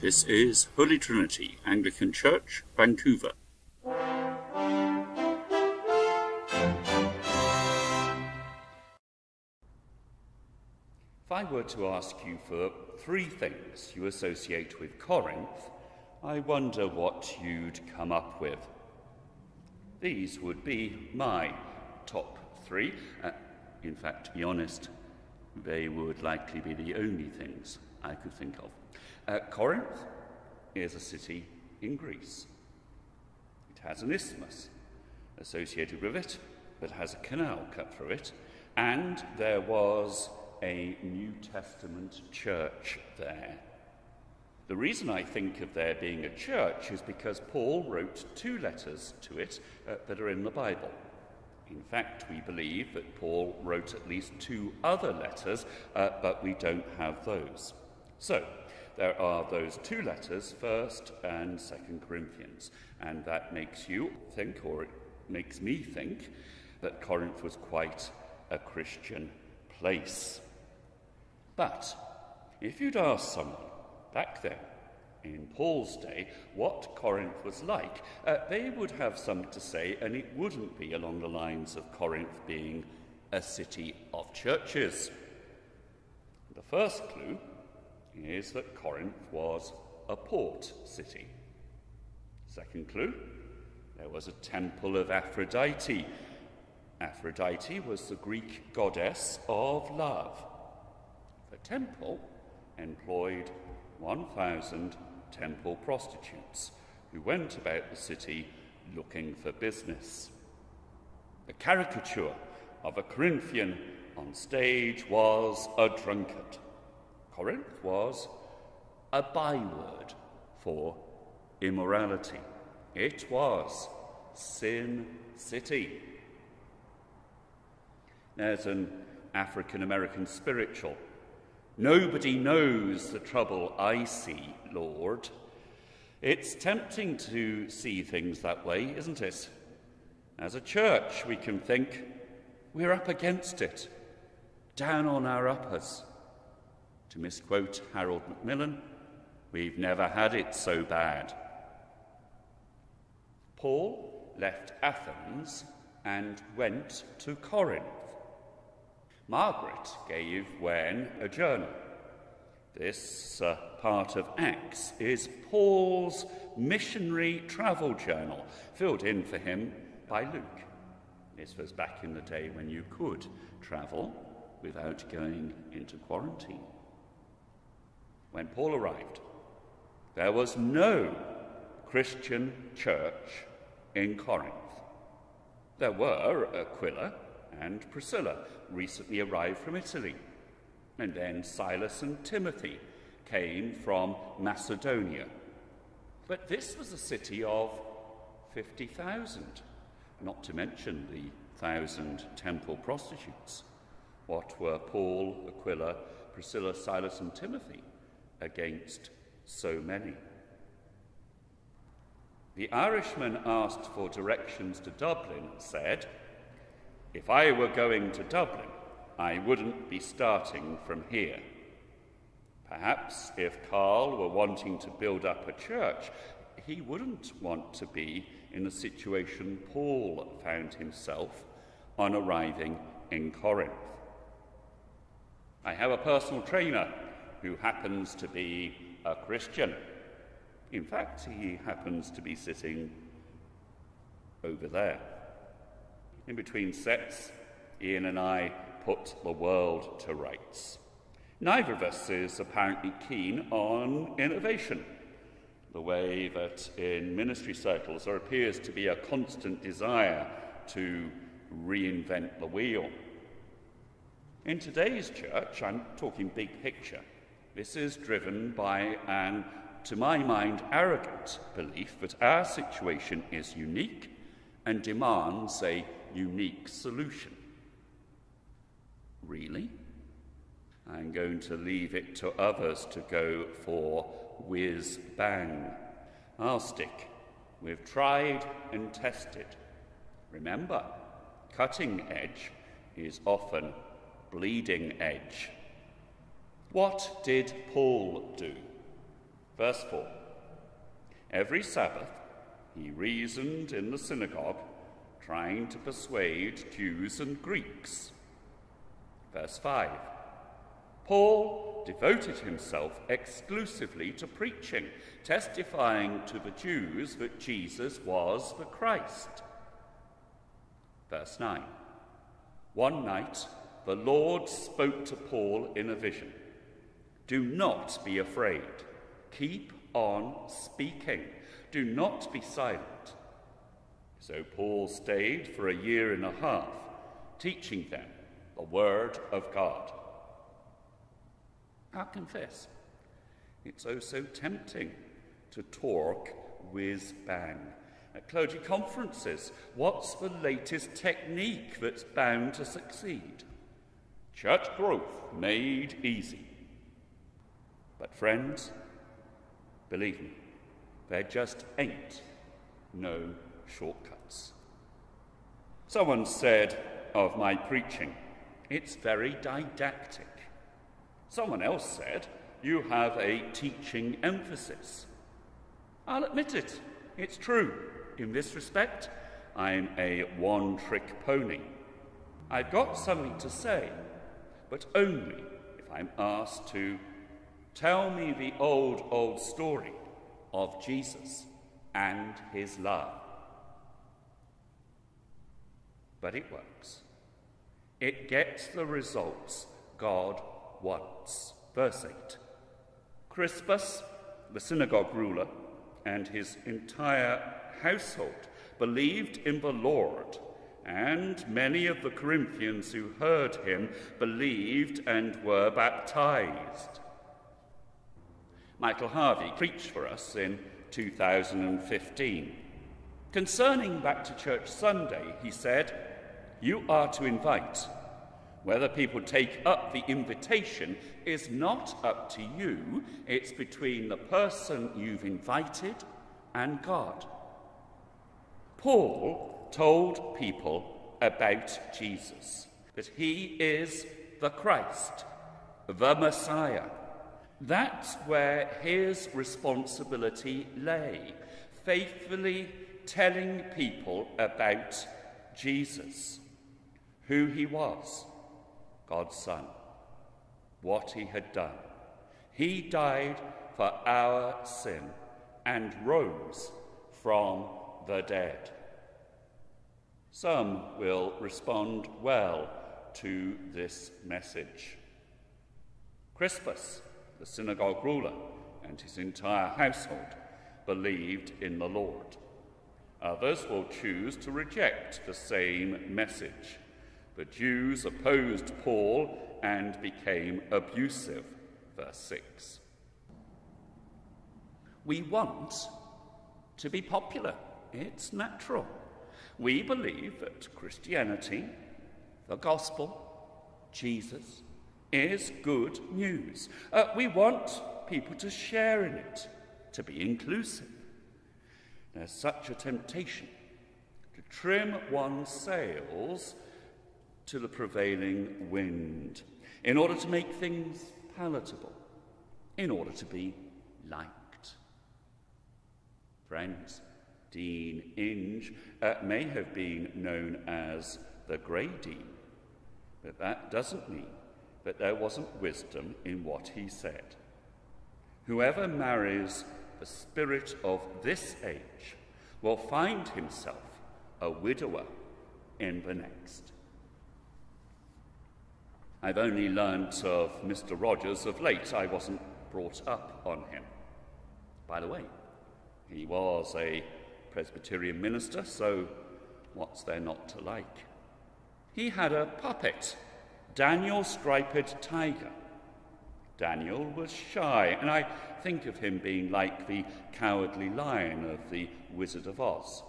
This is Holy Trinity Anglican Church, Vancouver. If I were to ask you for three things you associate with Corinth, I wonder what you'd come up with. These would be my top three. In fact, to be honest, they would likely be the only things I could think of. Corinth is a city in Greece. It has an isthmus associated with it, but has a canal cut through it, and there was a New Testament church there. The reason I think of there being a church is because Paul wrote two letters to it that are in the Bible. In fact, we believe that Paul wrote at least two other letters, but we don't have those. So, there are those two letters, 1st and 2nd Corinthians, and that makes you think, or it makes me think, that Corinth was quite a Christian place. But if you'd asked someone back then, in Paul's day, what Corinth was like, they would have something to say, and it wouldn't be along the lines of Corinth being a city of churches. The first clue is that Corinth was a port city. Second clue, there was a temple of Aphrodite. Aphrodite was the Greek goddess of love. The temple employed 1,000 temple prostitutes who went about the city looking for business. The caricature of a Corinthian on stage was a drunkard. Corinth was a byword for immorality. It was Sin City. There's an African-American spiritual. Nobody knows the trouble I see, Lord. It's tempting to see things that way, isn't it? As a church, we can think we're up against it, down on our uppers. To misquote Harold Macmillan, we've never had it so bad. Paul left Athens and went to Corinth. Margaret gave Wen a journal. This part of Acts is Paul's missionary travel journal, filled in for him by Luke. This was back in the day when you could travel without going into quarantine. When Paul arrived, there was no Christian church in Corinth. There were Aquila and Priscilla, recently arrived from Italy, and then Silas and Timothy came from Macedonia. But this was a city of 50,000, not to mention the 1,000 temple prostitutes. What were Paul, Aquila, Priscilla, Silas, and Timothy against so many? The Irishman asked for directions to Dublin and said, "If I were going to Dublin, I wouldn't be starting from here." Perhaps if Carl were wanting to build up a church, he wouldn't want to be in the situation Paul found himself on arriving in Corinth. I have a personal trainer who happens to be a Christian. In fact, he happens to be sitting over there. In between sets, Ian and I put the world to rights. Neither of us is apparently keen on innovation, the way that in ministry circles there appears to be a constant desire to reinvent the wheel. In today's church, I'm talking big picture, this is driven by an, to my mind, arrogant belief that our situation is unique and demands a unique solution. Really? I'm going to leave it to others to go for whiz-bang. I'll stick. We've tried and tested. Remember, cutting edge is often bleeding edge. What did Paul do? Verse 4. Every Sabbath he reasoned in the synagogue, trying to persuade Jews and Greeks. Verse 5. Paul devoted himself exclusively to preaching, testifying to the Jews that Jesus was the Christ. Verse 9. One night the Lord spoke to Paul in a vision. Do not be afraid. Keep on speaking. Do not be silent. So Paul stayed for 1.5 years, teaching them the word of God. I'll confess, it's oh so tempting to talk whiz-bang. At clergy conferences, what's the latest technique that's bound to succeed? Church growth made easy. But friends, believe me, there just ain't no shortcuts. Someone said of my preaching, it's very didactic. Someone else said, you have a teaching emphasis. I'll admit it, it's true. In this respect, I'm a one-trick pony. I've got something to say, but only if I'm asked to tell me the old, old story of Jesus and his love. But it works. It gets the results God wants. Verse 8. Crispus, the synagogue ruler, and his entire household believed in the Lord, and many of the Corinthians who heard him believed and were baptized. Michael Harvey preached for us in 2015. Concerning Back to Church Sunday, he said, you are to invite. Whether people take up the invitation is not up to you, it's between the person you've invited and God. Paul told people about Jesus, that he is the Christ, the Messiah. That's where his responsibility lay, faithfully telling people about Jesus, who he was, God's Son, what he had done. He died for our sin and rose from the dead. Some will respond well to this message. Crispus, the synagogue ruler, and his entire household believed in the Lord. Others will choose to reject the same message. The Jews opposed Paul and became abusive. Verse 6. We want to be popular. It's natural. We believe that Christianity, the gospel, Jesus, is good news. We want people to share in it, to be inclusive. There's such a temptation to trim one's sails to the prevailing wind in order to make things palatable, in order to be liked. Friends, Dean Inge may have been known as the Grey Dean, but that doesn't mean that there wasn't wisdom in what he said. Whoever marries the spirit of this age will find himself a widower in the next. I've only learnt of Mr Rogers of late. I wasn't brought up on him. By the way, he was a Presbyterian minister, so what's there not to like? He had a puppet, Daniel Striped Tiger. Daniel was shy, and I think of him being like the cowardly lion of the Wizard of Oz.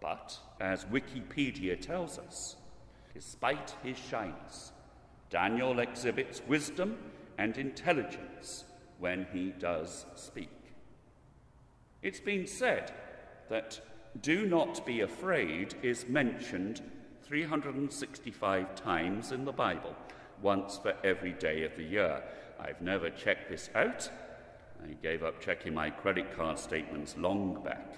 But, as Wikipedia tells us, despite his shyness, Daniel exhibits wisdom and intelligence when he does speak. It's been said that "do not be afraid" is mentioned 365 times in the Bible, once for every day of the year. I've never checked this out. I gave up checking my credit card statements long back.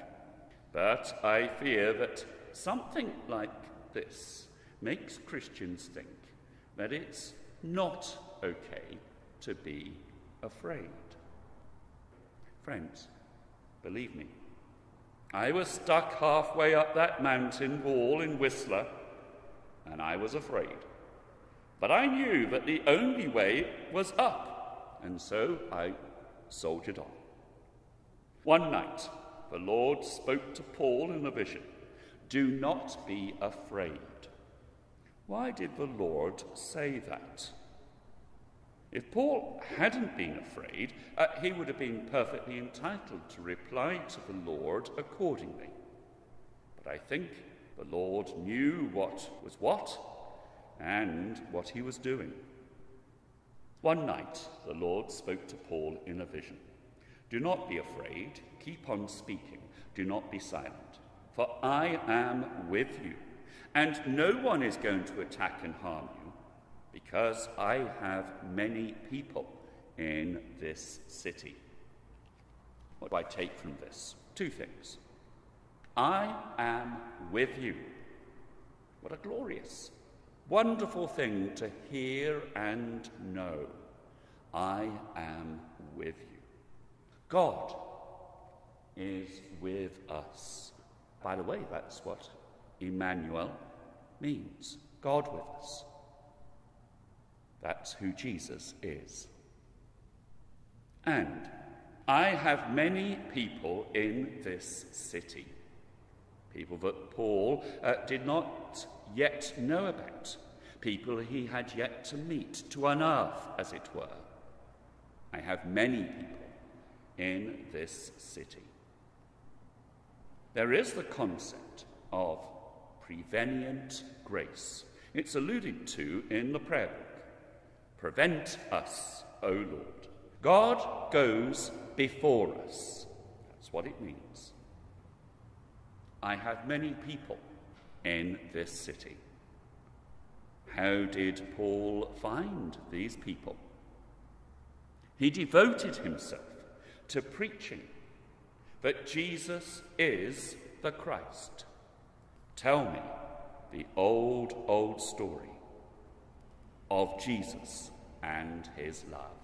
But I fear that something like this makes Christians think that it's not okay to be afraid. Friends, believe me, I was stuck halfway up that mountain wall in Whistler, and I was afraid. But I knew that the only way was up, and so I soldiered on. One night, the Lord spoke to Paul in a vision. "Do not be afraid." Why did the Lord say that? If Paul hadn't been afraid, he would have been perfectly entitled to reply to the Lord accordingly. But I think the Lord knew what was what and what he was doing. One night, the Lord spoke to Paul in a vision. "Do not be afraid, keep on speaking, do not be silent, for I am with you, and no one is going to attack and harm you, because I have many people in this city." What do I take from this? Two things. I am with you. What a glorious, wonderful thing to hear and know. I am with you. God is with us. By the way, that's what Emmanuel means, God with us. That's who Jesus is. And I have many people in this city, people that Paul did not yet know about, people he had yet to meet, to unearth, as it were. I have many people in this city. There is the concept of prevenient grace. It's alluded to in the prayer book. "Prevent us, O Lord." God goes before us. That's what it means. I have many people in this city. How did Paul find these people? He devoted himself to preaching that Jesus is the Christ. Tell me the old story of Jesus and his love.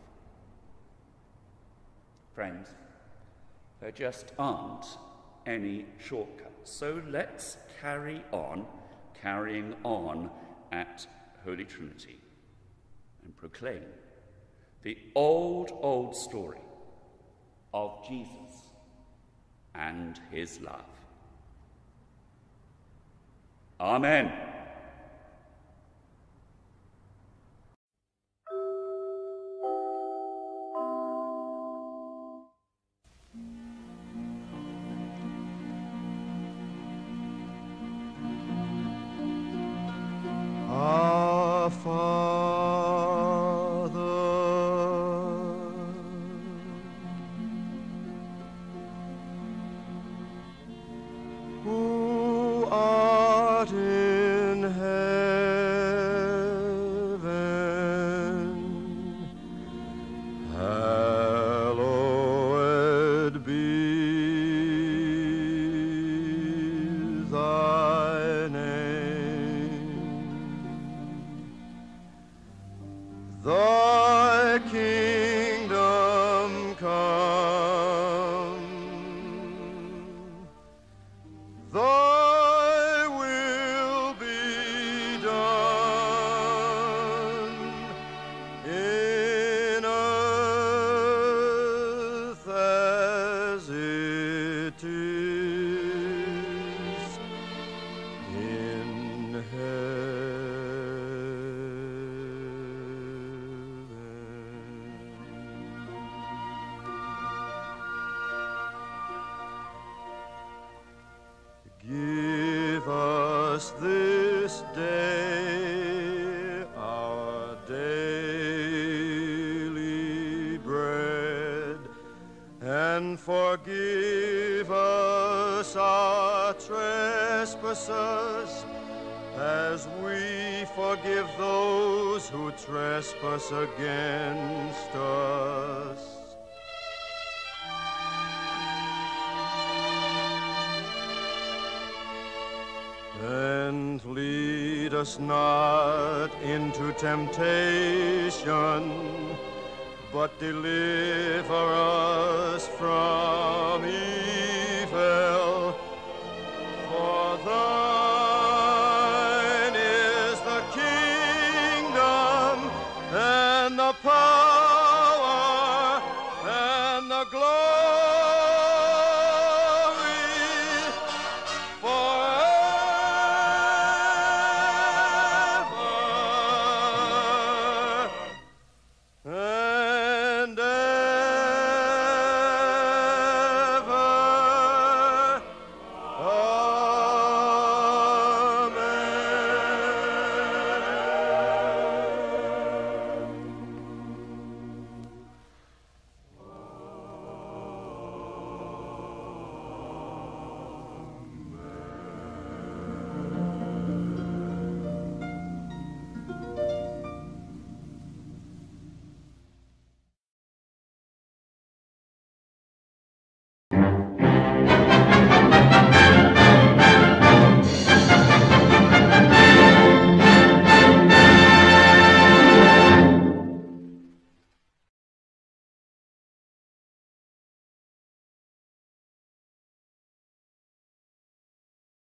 Friends, there just aren't any shortcuts, so let's carry on, carrying on at Holy Trinity and proclaim the old story of Jesus and his love. Amen. and forgive us our trespasses, as we forgive those who trespass against us. And lead us not into temptation, but deliver